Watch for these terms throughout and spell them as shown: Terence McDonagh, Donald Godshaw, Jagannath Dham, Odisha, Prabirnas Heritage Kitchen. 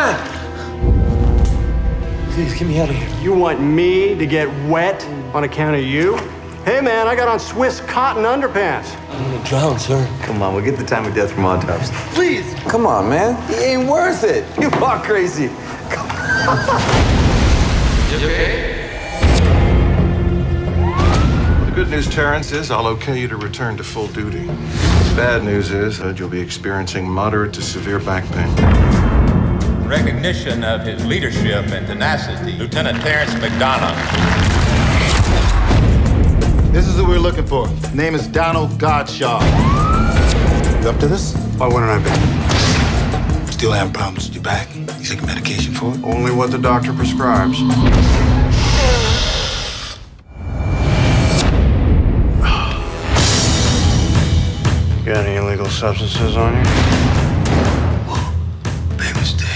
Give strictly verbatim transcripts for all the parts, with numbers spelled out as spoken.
said. Please, get me out of here. You want me to get wet on account of you? Hey, man, I got on Swiss cotton underpants. I'm gonna drown, sir. Come on, we'll get the time of death from autopsy. Please! Come on, man. It ain't worth it. You are crazy. Come on. You okay? The good news, Terence, is I'll okay you to return to full duty. The bad news is that you'll be experiencing moderate to severe back pain. Recognition of his leadership and tenacity, Lieutenant Terence McDonagh. This is who we're looking for. His name is Donald Godshaw. You up to this? Why wouldn't I be? Still having problems with your back? You taking medication for it? Only what the doctor prescribes. Got any illegal substances on you? Whoa. Big mistake.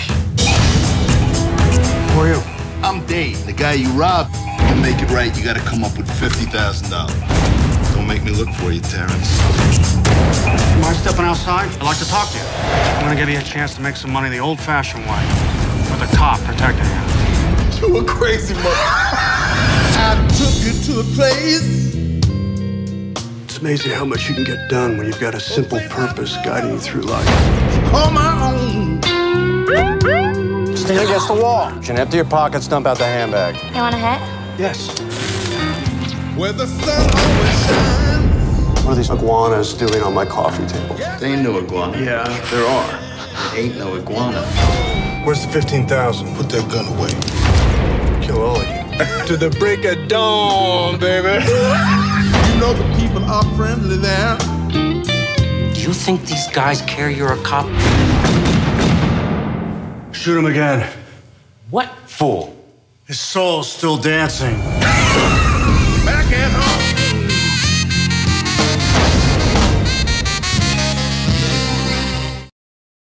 Who are you? I'm Dave, the guy you robbed. To make it right, you gotta come up with fifty thousand dollars. Don't make me look for you, Terence. You mind stepping outside? I'd like to talk to you. I'm gonna give you a chance to make some money the old-fashioned way, with a cop protecting you. You were crazy, mother. I took you to a place. It's amazing how much you can get done when you've got a simple purpose guiding you through life. On my own. Stand against the wall. You can empty your pockets, dump out the handbag. You want a hit? Yes. Where the sun always shines. What are these iguanas doing on my coffee table? There ain't no iguana. Yeah, there are. There ain't no iguana. Where's the fifteen thousand? Put that gun away. Kill all of you. To the break of dawn, baby. You know the people are friendly there. Do you think these guys care you're a cop? Shoot him again. What fool? His soul's still dancing. Back at home.